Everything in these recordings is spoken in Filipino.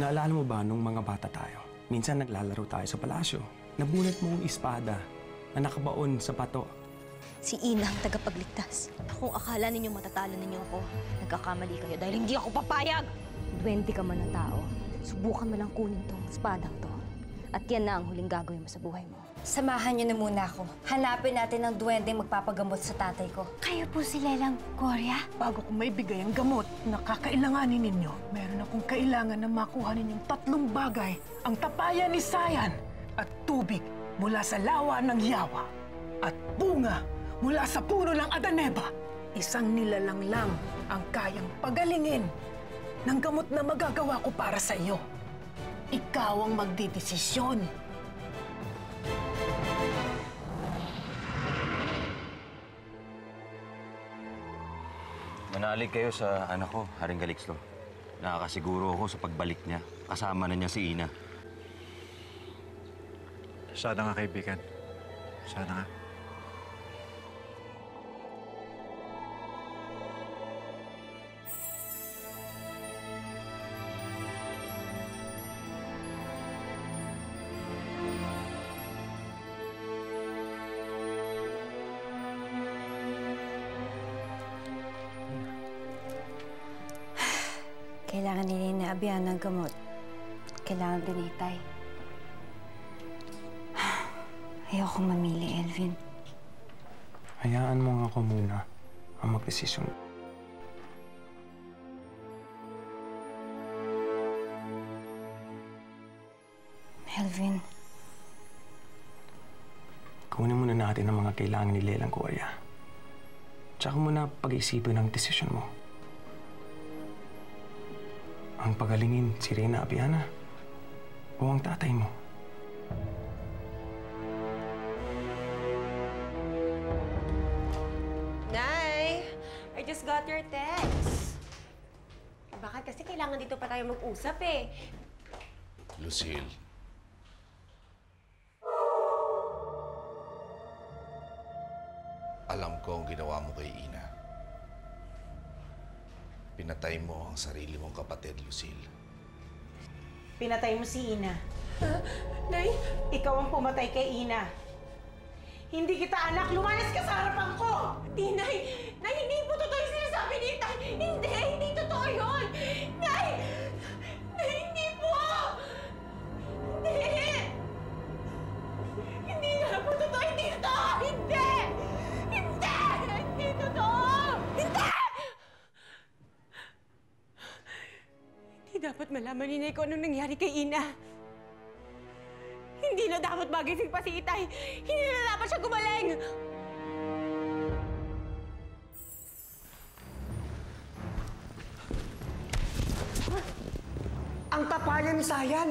Naalala mo ba nung mga bata tayo? Minsan naglalaro tayo sa palasyo. Nabunot mo yung espada na nakabaon sa pato. Si Inang tagapagligtas. Kung akala ninyo matatalo ninyo ako, nagkakamali kayo dahil hindi ako papayag! Duwende ka man na tao, subukan mo lang kunin tong espadang to. At yan na ang huling gagawin mo sa buhay mo. Samahan niyo na muna ako. Hanapin natin ang duwendeng magpapagamot sa tatay ko. Kaya po si Lelang Gorya? Bago ko may bigay ang gamot na kakailanganin ninyo, meron akong kailangan na makuha ninyong tatlong bagay. Ang tapayan ni Sian at tubig mula sa lawa ng yawa at bunga mula sa puno ng Adaneba. Isang nilalang lang ang kayang pagalingin ng gamot na magagawa ko para sa iyo. Ikaw ang magdidesisyon. Manalig kayo sa anak ko, Haring Galixlo. Nakakasiguro ako sa pagbalik niya. Kasama na niya si Ina. Sana nga, kaibigan. Sana nga. Kailangan ni Reyna Abiana ng gamot. Kailangan din ni Tay. Ayokong mamili, Elvin. Hayaan mo nga ako muna ang magdesisyon. Elvin. Kunin muna natin ang mga kailangan ni Lelang Gorya. Tsaka muna pag-iisipin ang desisyon mo. Ang pagalingin si Reyna Abiana o ang tatay mo? Nay, I just got your text. Bakit? Kasi kailangan dito pa tayo mag-usap eh. Lucille. Alam ko ang ginawa mo kay Ina. Pinatay mo ang sarili mong kapatid, Lucille. Pinatay mo si Ina. Nay, ikaw ang pumatay kay Ina. Hindi kita anak. Lumalas ka sa harapan ko! Di, Nay, hindi po totoo yung sinasabi ni Tay. Hindi totoo yun! Nay, hindi po! Hindi na po totoo! Hindi totoo! Dapat malaman ni Nay ko anong nangyari kay Ina. Hindi na dapat magising pa si Itay. Hindi na dapat siya gumaling. Ang tapayan ni Sian!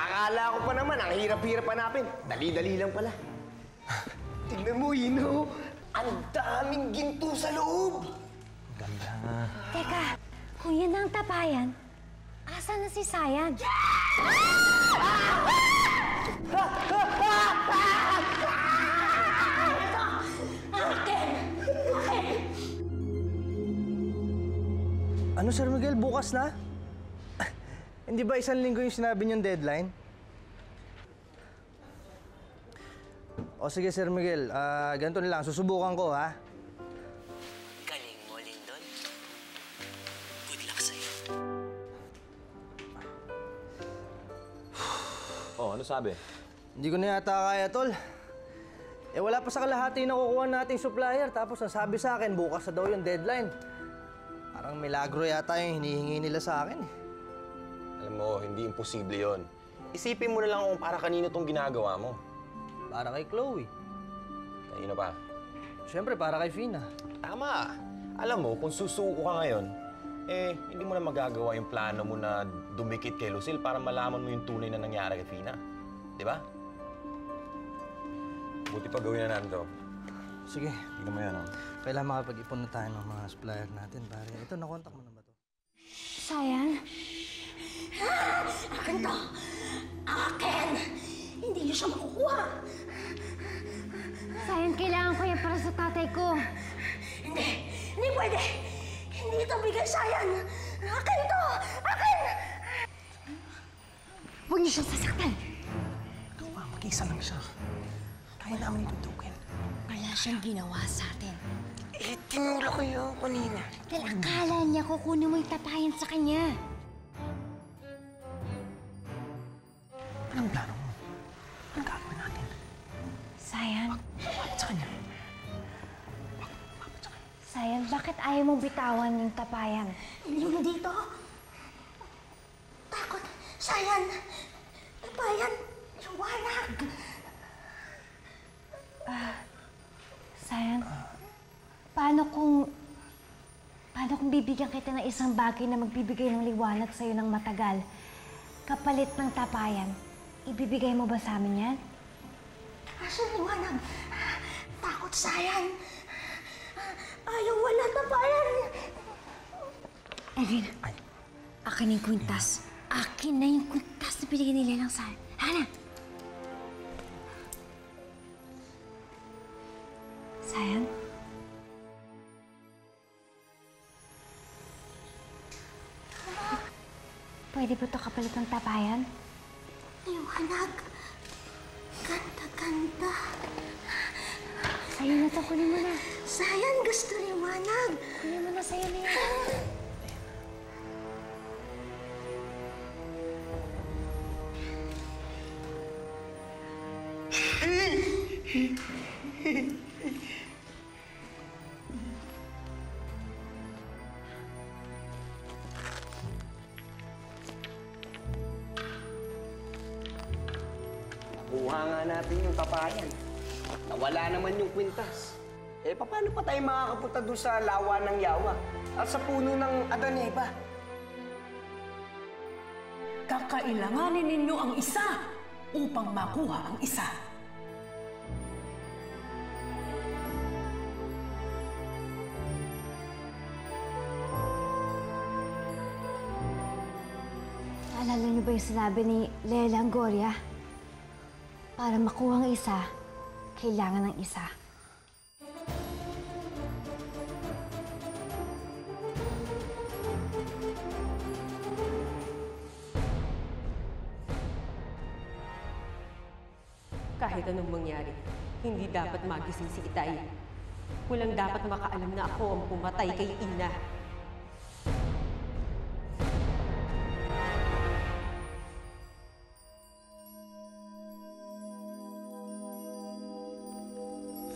Akala ko pa naman, ang hirap-hirap hanapin. Dali-dali lang pala. Tingnan mo, Ino. Ang daming ginto sa loob. Ganda nga. Teka. Kung yan ang tapayan, asa na si Sian? Ano, Sir Miguel? Bukas na? Hindi ba isang linggo yung sinabi niyong deadline? O sige, Sir Miguel. Ganito na lang. Susubukan ko, ha? Ano sabi? Hindi ko na yata kaya, tol. Eh, wala pa sa kalahati na kukuha nating supplier. Tapos, ang sabi sa akin, bukas na daw yung deadline. Parang milagro yata yung hinihingi nila sa akin. Alam mo, hindi imposible yon. Isipin mo na lang kung para kanino itong ginagawa mo. Para kay Chloe. Kanino pa? Siyempre, para kay Fina. Tama. Alam mo, kung susuko ka ngayon, eh, hindi mo na magagawa yung plano mo na dumikit kay Lucille para malaman mo yung tunay na nangyari kay Fina. Di ba? Buti pa gawin na natin to. Sige. Tignan mo yan, oh. Kailangan makapag-ipon na tayo ng mga supplier natin, pare. Ito, nakontak mo na ba to? Sian? Akin to! Akin! Hindi niyo siya makukuha! Sian, kailangan ko yan para sa tatay ko. Hindi! Hindi pwede! Hindi ito bigay, Sian! Akin to! Akin! Huwag niyo siyang sasaktan. Ikaw ba, mag-isa lang siya. Kaya namin tutukin. Wala siyang ginawa sa atin. Eh, tinula ko yung kanina. Dahil akala niya kukunin mo yung tapayan sa kanya. Anong plano mo? Anong gagawin natin? Sian. Bakit sa kanya? Bakit sa kanya? Sian, bakit ayaw mong bitawan yung tapayan? Hindi mo dito. Takot. Sian. Tapayan. Liwanag. Sian, paano kung bibigyan kita ng isang bagay na magbibigay ng liwanag sa'yo ng matagal? Kapalit ng tapayan, ibibigay mo ba sa amin yan? Asan liwanag? Takot, Sian. Ayaw wala tapayan. Erin, akin na yung kwintas. Akin na yung kwintas na binigay ni Lelang sa'yo. Hana! Sian? Pwede ba ito kapalit ng tapayan? Liwanag. Ganda-ganda. Sa'yo na ito. Kunin mo na. Sian, gusto liwanag. Kunin mo na. Sa'yo na yan. Tapayan. Nawala naman yung kwintas. Eh, paano pa tayo makakapunta doon sa lawa ng yawa at sa puno ng Adaneba? Kakailanganin ninyo ang isa upang makuha ang isa. Naalala niyo ba yung sinabi ni Lelang Gorya? Para makuha ang isa, kailangan ng isa. Kahit anong mangyari, hindi dapat magising si Itay. Walang dapat makaalam na ako ang pumatay kay Ina.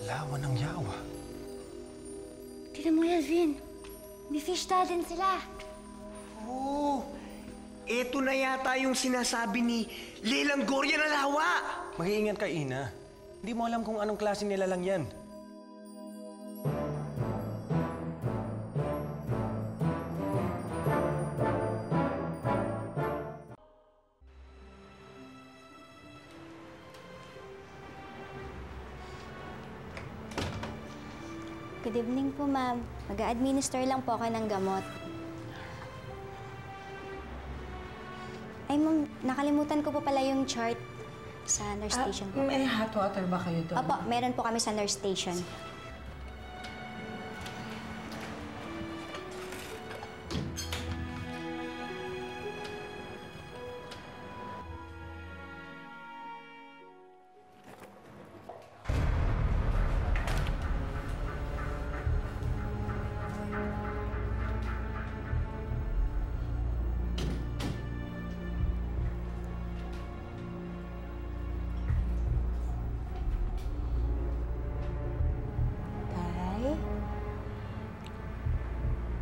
Lawa ng yawa. Tignan mo, Elvin. May fish ta din sila. Oo. Oh, ito na yata yung sinasabi ni Lelang Gorya na lawa. Mag-iingat ka, Ina. Hindi mo alam kung anong klase nila lang yan. Good evening po, ma'am. Mag-a-administer lang po ako ng gamot. Ay, ma'am, nakalimutan ko po pala yung chart sa nurse station. May hot water ba kayo doon? Opo, meron po kami sa nurse station.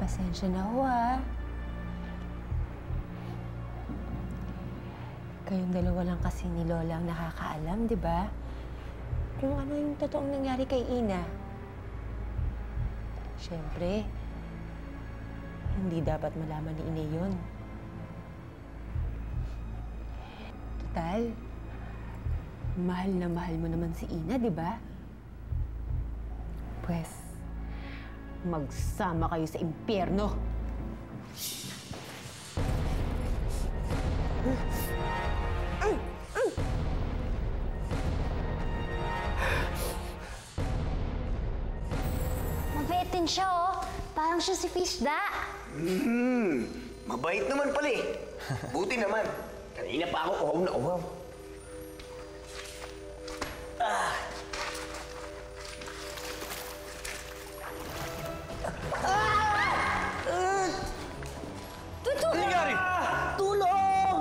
Pasensya na ho, ha? Kayong dalawa lang kasi ni Lola ang nakakaalam, di ba? Pero ano yung totoong nangyari kay Ina? Siyempre, hindi dapat malaman ni Ina yun. Total, mahal na mahal mo naman si Ina, di ba? Pwes, magsama kayo sa impyerno. Mabaitin siya, oh. Parang siya si Fishda. Mabait naman pala, eh. Buti naman. At Kanina pa ako, uhaw na uhaw. Ah! Tulong! Tulungan niyo ako! Tulong!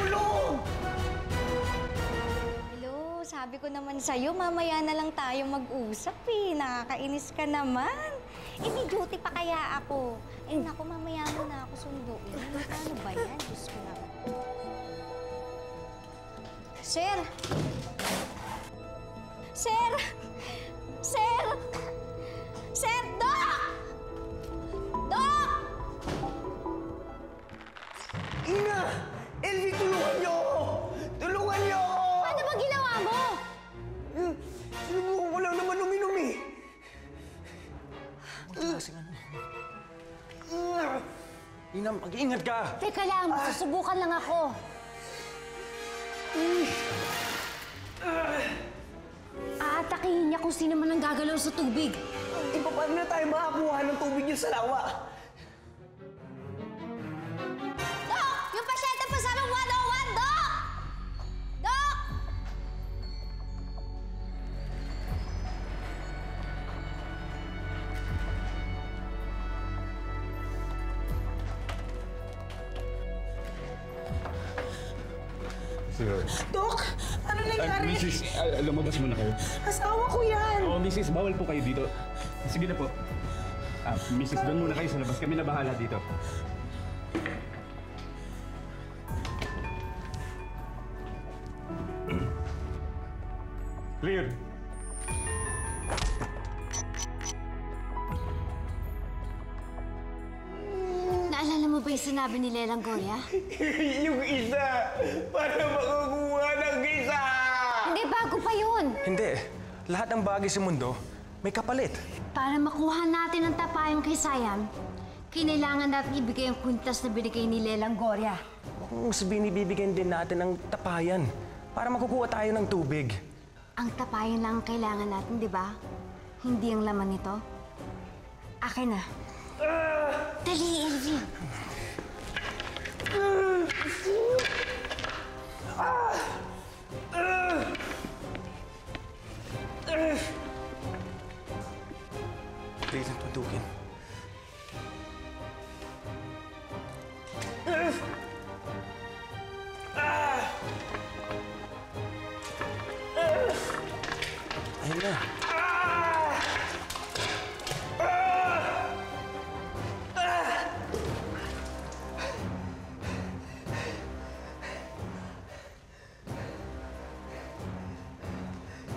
Hello, sabi ko naman sa'yo, mamaya na lang tayo mag-usap eh. Nakakainis ka naman. Eh, may duty pa kaya ako. Eh, naku, mamaya mo na ako sunduin. Ano ba yan? Diyos ko na. Sir! Sir! Sir! Sir! Doc! Doc! Ina! Elvie, tulungan niyo ako! Tulungan niyo ako! Ano ba ginawa mo? Sinubukan ko lang naman uminom eh. Magkasingan mo. Ina, mag-iingat ka! Teka lang, masusubukan lang ako. Aatakihin niya kung sino man ang gagalaw sa tubig. Eh, paano na tayo makakuha ng tubig niya sa lawa? Yung pasyente po sa room 101, Doc! Doc! Sir. Doc! Ano nangyari? Mrs. Lumabas muna kayo. Asawa ko yan! Oo, Mrs. Bawal po kayo dito. Sige na po. Mrs. Doon muna kayo sa labas. Kami na bahala dito. Clear. Naalala mo ba yung sinabi ni Lelang Gorya? Yung isa! Para makakuha ng isa! Hindi, bago pa yun! Hindi. Lahat ng bagay sa mundo, may kapalit. Para makuha natin ang tapayan kay Sian, kailangan natin ibigay ang kwintas na binigay ni Lelang Gorya. Mas binibigyan din natin ang tapayan para makukuha tayo ng tubig. Ang tapayan lang ang kailangan natin, di ba? Hindi ang laman nito. Akin na. Dali, Elvie! Please, ang tundukin. Ayun na.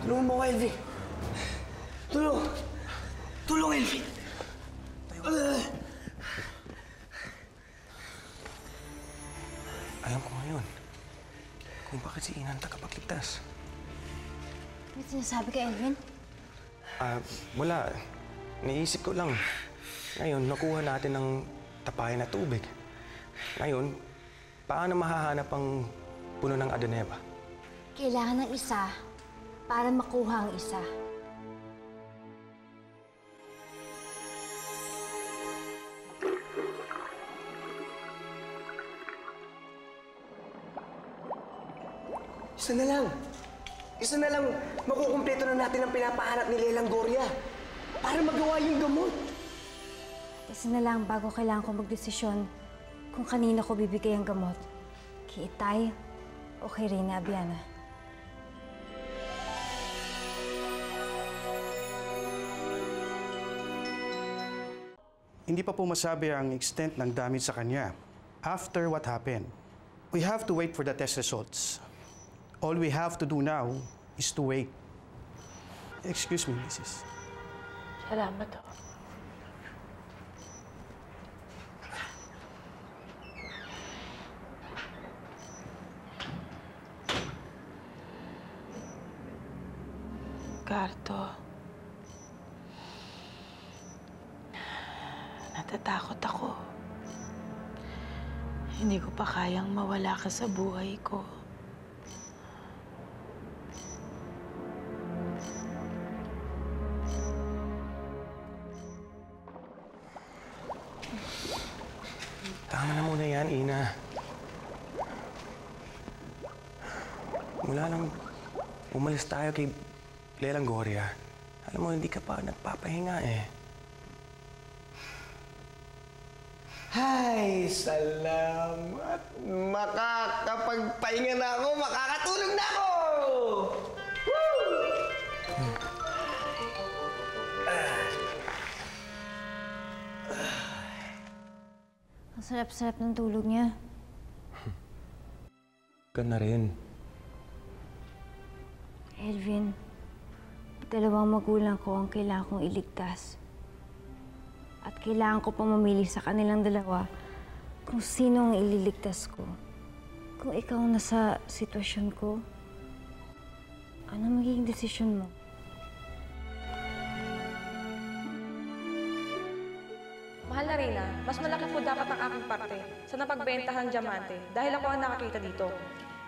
Tulungan mo ko, Elvie. Tulong! Tulong, Elvie! Alam ko ngayon kung bakit si Ina ang tagapagligtas. May sinasabi ka, Elvin? Wala. Naisip ko lang. Ngayon, nakuha natin ng tapayan na tubig. Ngayon, paano mahahanap ang puno ng Adaneba? Kailangan ng isa para makuha ang isa. Isa na lang! Isa na lang, makukumpleto na natin ang pinapahanap ni Lelang Gorya para magawa yung gamot. Isa na lang bago kailangan ko magdesisyon kung kanino ko bibigay ang gamot. Kay Itay o kay Reyna Abiana. Hindi pa po masabi ang extent ng damage sa kanya after what happened. We have to wait for the test results. All we have to do now is to wait. Excuse me, Mrs. Salamat ho. Garto. Natatakot ako. Hindi ko pa kayang mawala ka sa buhay ko. Tama na muna yan, Ina. mula nang umalis tayo kay Lelang Gorya, alam mo, hindi ka pa nagpapahinga eh. Ay, salamat! Makakapagpahinga na ako! Makakatulog na ako! Woo! Ang sarap-sarap ng tulog niya. Ka na rin. Edwin, dalawang magulang ko ang kailangan kong iligtas. At kailangan ko pang mamili sa kanilang dalawa kung sino ang ililigtas ko. Kung ikaw nasa sitwasyon ko, ano magiging desisyon mo? Mahal na Reyna, mas malaki po dapat ang aking parte sa napagbentahan ng diamante dahil ako ang nakakita dito.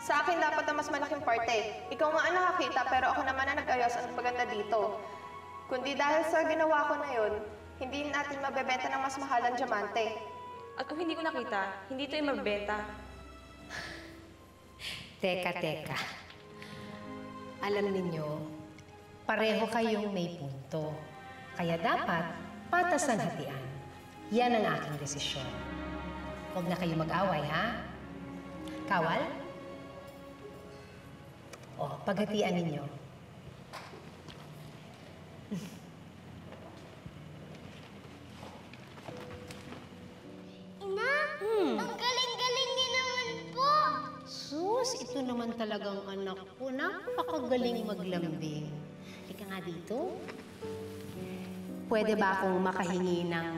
Sa akin dapat na mas malaking parte. Ikaw nga ang nakakita pero ako naman ang nag-ayos ang paganda dito. Kundi dahil sa ginawa ko na yun, hindi natin mabebenta ng mas mahal ang diamante. At kung hindi ko nakita, hindi ito yung mabebenta. Teka. Alam ninyo, pareho kayong may punto. Kaya dapat patasan hatian. Yan ang aking desisyon. Huwag na kayo mag-away, ha? Kawal? O, paghatian ninyo. Ang galing-galing niya naman po! Sus, ito naman talagang anak ko. Napakagaling maglambing. Ika nga dito. Pwede ba akong makahingi ng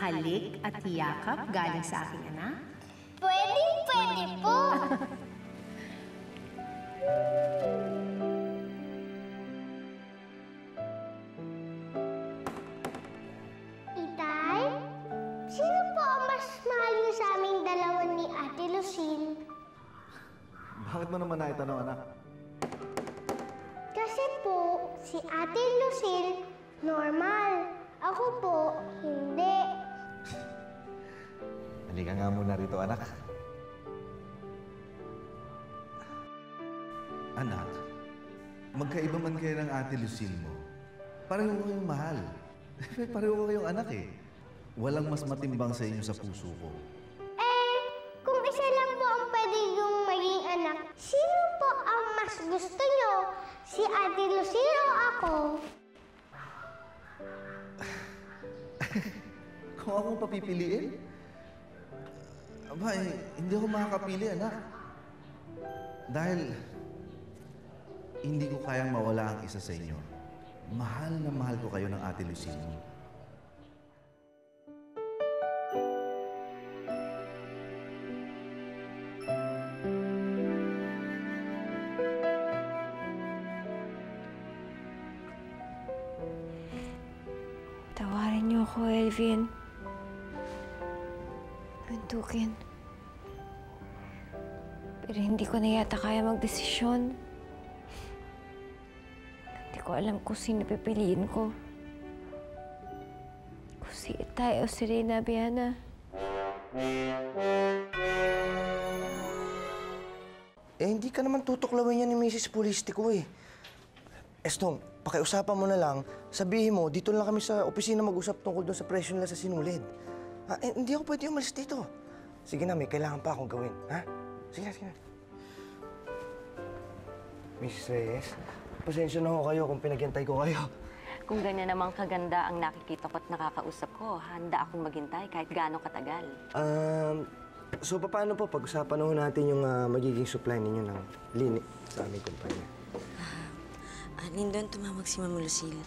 halik at yakap galing sa aking anak? Pwede po! Bakit mo naman naitanong, anak? Kasi po, si Ate Lucille, normal. Ako po, hindi. Halika nga muna rito, anak. Anak, magkaiba man kayo ng Ate Lucille mo. Pareho kayong mahal. Pareho kayong anak eh. Walang mas matimbang sa inyo sa puso ko. Sino po ang mas gusto nyo? Si Ate Lucille o ako? Kung akong papipiliin? Aba, hindi ako makakapili, anak. Dahil hindi ko kayang mawala ang isa sa inyo. Mahal na mahal ko kayo ng Ate Lucille. Edwin, bantukin. Pero hindi ko na yata kaya magdesisyon. Hindi ko alam kung sino pipiliin ko. Kung si Itay o si Reyna Abiana. Eh, hindi ka naman tutuklawin yan ni Mrs. Pulistico eh. Estong, pakiusapan mo na lang, sabihin mo, dito lang kami sa opisina mag-usap tungkol doon sa presyo nila sa sinulid. Hindi ako pwede umalis dito. Sige na, may kailangan pa akong gawin, ha? Sige na. Mrs. Reyes, pasensya na ho kayo kung pinaghintay ko kayo. Kung ganyan namang kaganda ang nakikita ko at nakakausap ko, handa akong maghintay kahit gaano katagal. So paano po pag-usapan ho natin yung magiging supply ninyo ng lini sa aming kumpanya? Nindon tumawag si Mama Lucille.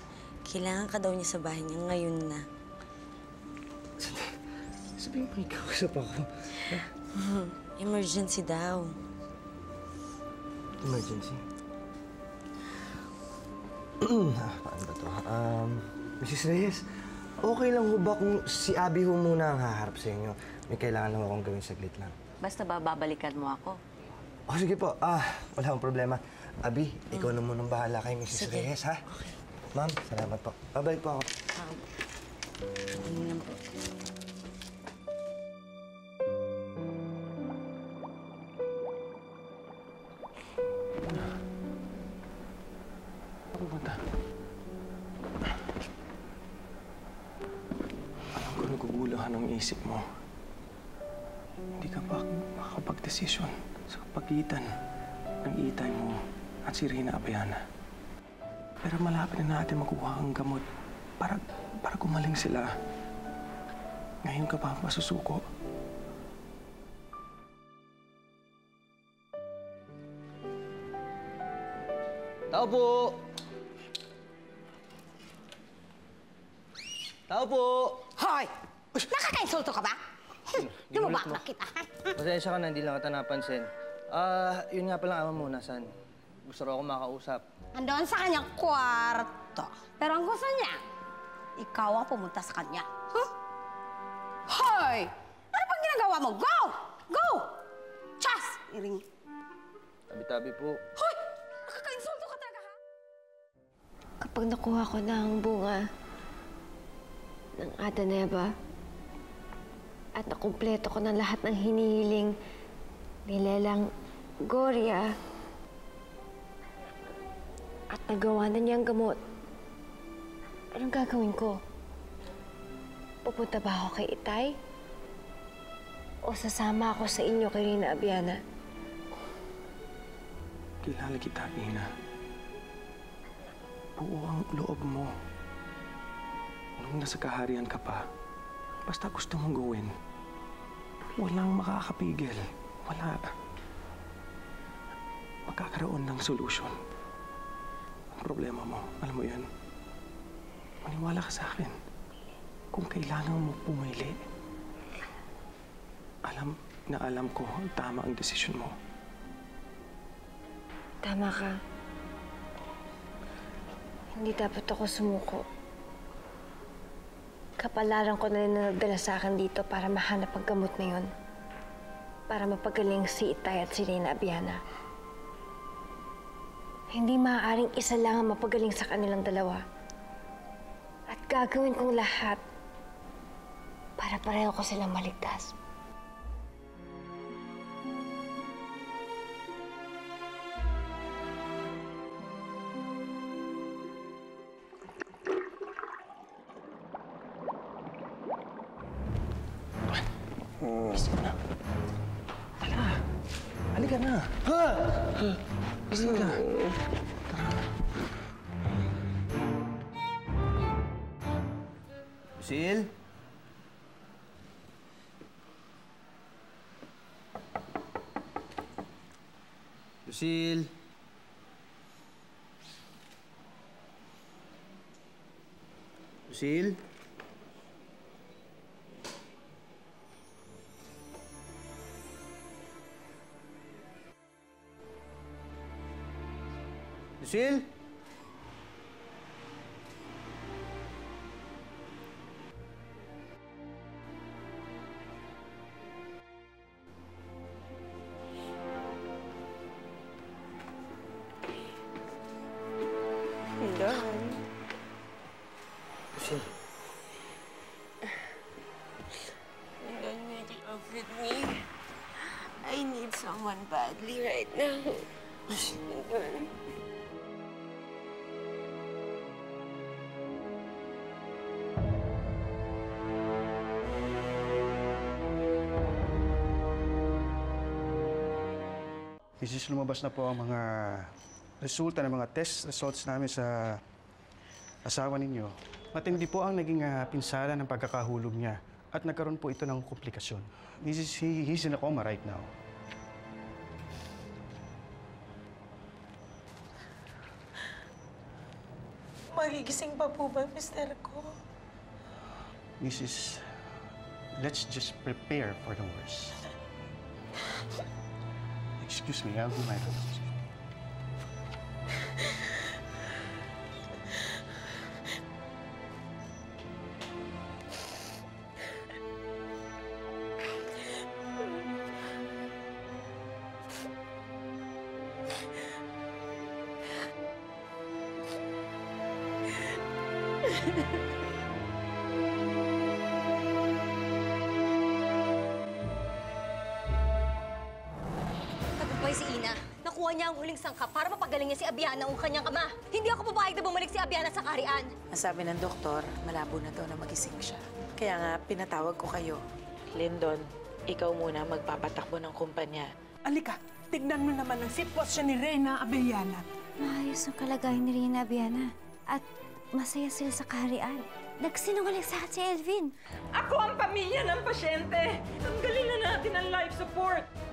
Kailangan ka daw niya sa bahay niya ngayon na. Sabihin mo, ikausap ako. Emergency daw. Emergency? Paano ba ito? Mrs. Reyes, okay lang ho ba kung si Abby ho muna ang haharap sa inyo? May kailangan lang akong gawin saglit lang. Basta ba babalikan mo ako? Oh, sige po. Wala akong problema. Abi, ikaw na munang bahala kay Mrs. Reyes, ha? Okay. Ma'am, salamat po. Babalik po ako. iniisip mo, hindi ka pa makakapag-desisyon sa pagitan ng itay mo at si Reyna Abiana. Pero malapit na natin makuha ang gamot para gumaling sila. Ngayon ka pa masusuko. Tao po! Tao po! Hoy! Nakaka-insulto ka ba? Lumabak na kita. Pasensya ka na, hindi lang kita napansin. Yun nga pala, ama muna, San. Gusto raw ako makausap. Andoon sa kanyang kwarto. Pero ang gusto niya, ikaw ang pumunta sa kanya. Huh? Hoy! Ano pang ginagawa mo? Go! Go! Chas! Iring. Tabi-tabi po. Hoy! Nakaka-insulto ka talaga, ha? Kapag nakuha ko na ang bunga ng Adaneba, at nakumpleto ko ng lahat ng hinihiling ni Lelang Gorya, at nagawa na niya ang gamot, anong gagawin ko? Pupunta ba ako kay Itay? O sasama ako sa inyo kay Reyna Abiana? Kilala kita, Ina. Buo ang loob mo. Nung nasa kaharian ka pa, basta gusto mong gawin, walang makakapigil. Wala. Magkakaroon ng solusyon. Ang problema mo, alam mo yun, maniwala ka sa akin. Kung kailangan mo pumili, alam na alam ko tama ang desisyon mo. Tama ka. Hindi dapat ako sumuko. Kapalaran ko na rin na nagdala sa akin dito para mahanap ang gamot na yun. Para mapagaling si Itay at si Reyna Abiana. Hindi maaaring isa lang ang mapagaling sa kanilang dalawa. At gagawin kong lahat para pareho ko silang maligtas. Lucille? Lucille? Lucille? Lucille? Mrs. Lumabas na po ang mga resulta ng mga test results namin sa asawa ninyo. Matindi po ang naging pinsala ng pagkakahulog niya at nagkaroon po ito ng komplikasyon. He's in a coma right now. Magigising pa po ba, mister ko? Mrs., let's just prepare for the worst. Excuse me, I'll do my best. Niya ang huling sangka para mapagalingin si Abiana ang kanyang ama. Hindi ako papayag na bumalik si Abiana sa kaharian. Ang sabi ng doktor, malabo na daw na magising siya. Kaya nga, pinatawag ko kayo. Lyndon, ikaw muna magpapatakbo ng kumpanya. Alika, tignan mo naman ang sitwasyon ni Reyna Abiana. Maayos ang kalagayan ni Reyna Abiana. At masaya sila sa kaharian. Nagsinungaling sa akin si Elvin. Ako ang pamilya ng pasyente. Tanggalin na natin ang life support.